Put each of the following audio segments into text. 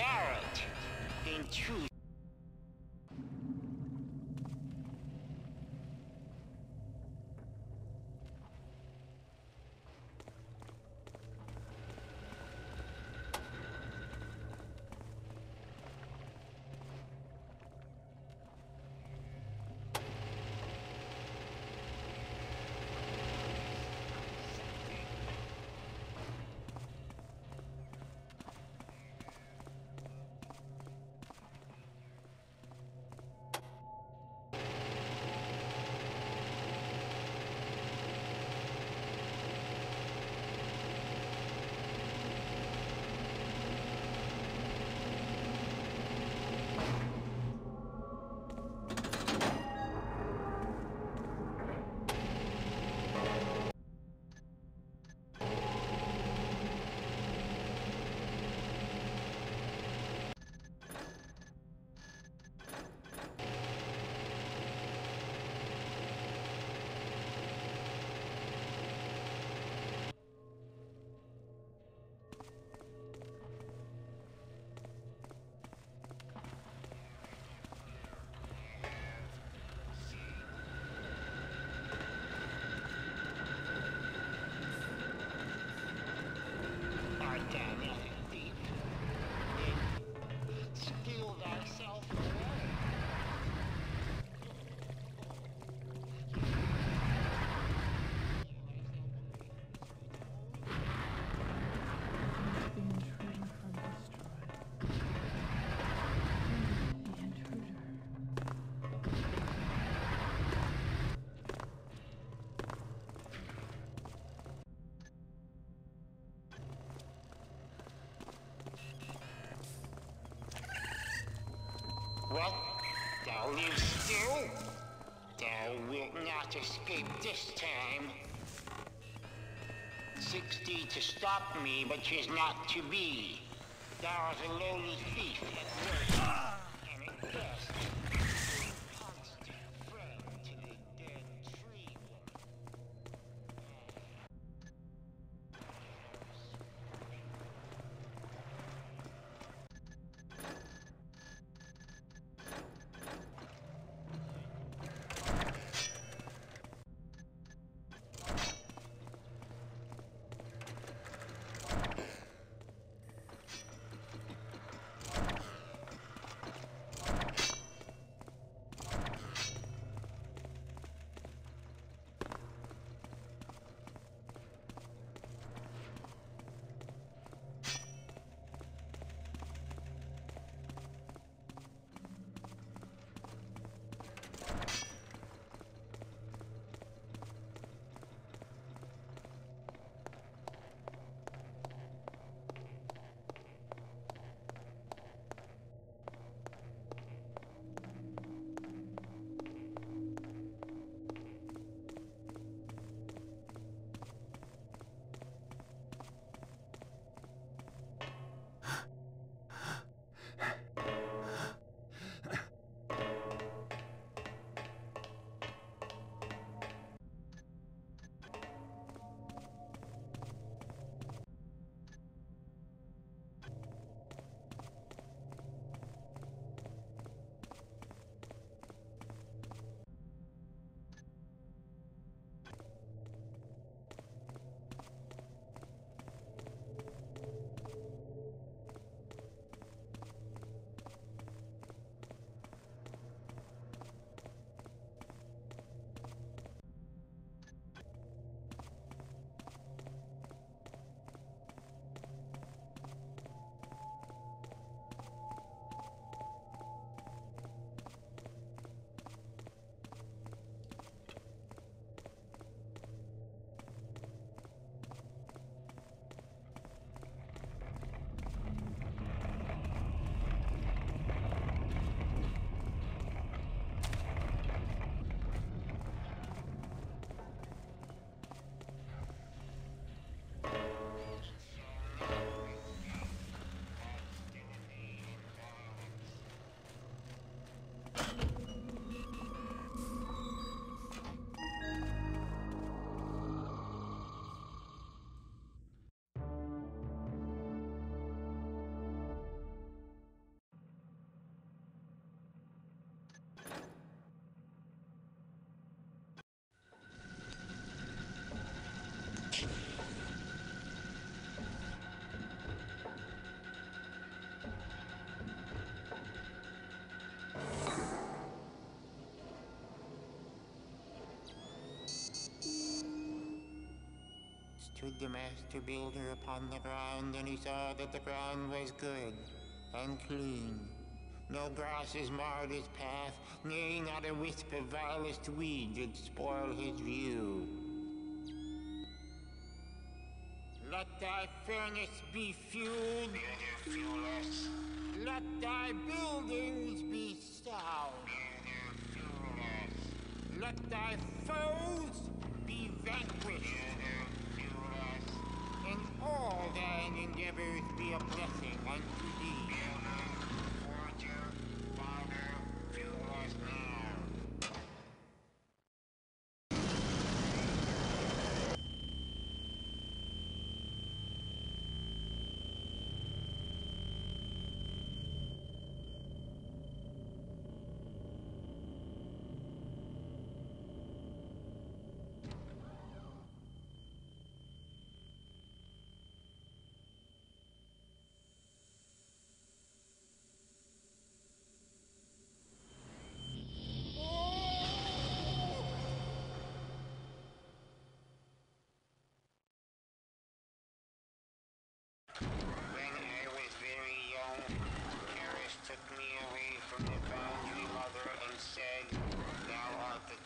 Garrett, in truth. What? Thou lives still? Thou wilt not escape this time. 60 to stop me, but 'tis not to be. Thou art a lowly thief at work, and at best, a constant friend to the dead tree woman. to the master builder upon the ground, and he saw that the ground was good and clean. No grasses marred his path, nay, not a wisp of vilest weed did spoil his view. Let thy furnace be fueled. May there fuel us. Let thy buildings be sound. May there fuel us. Let thy foes be vanquished. May there fuel us. And all thine endeavors be a blessing unto thee. Builder, forger, father, fuel us now.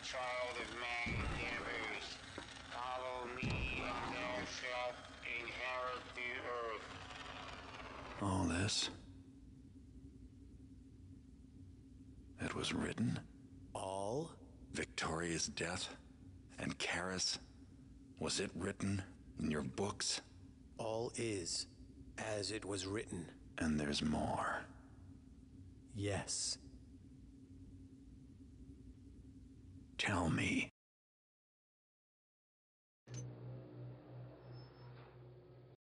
Child of man endeavors, follow me and thou shalt inherit the earth. All this? It was written? All? Victoria's death? And Karis? Was it written in your books? All is as it was written. And there's more. Yes. Tell me,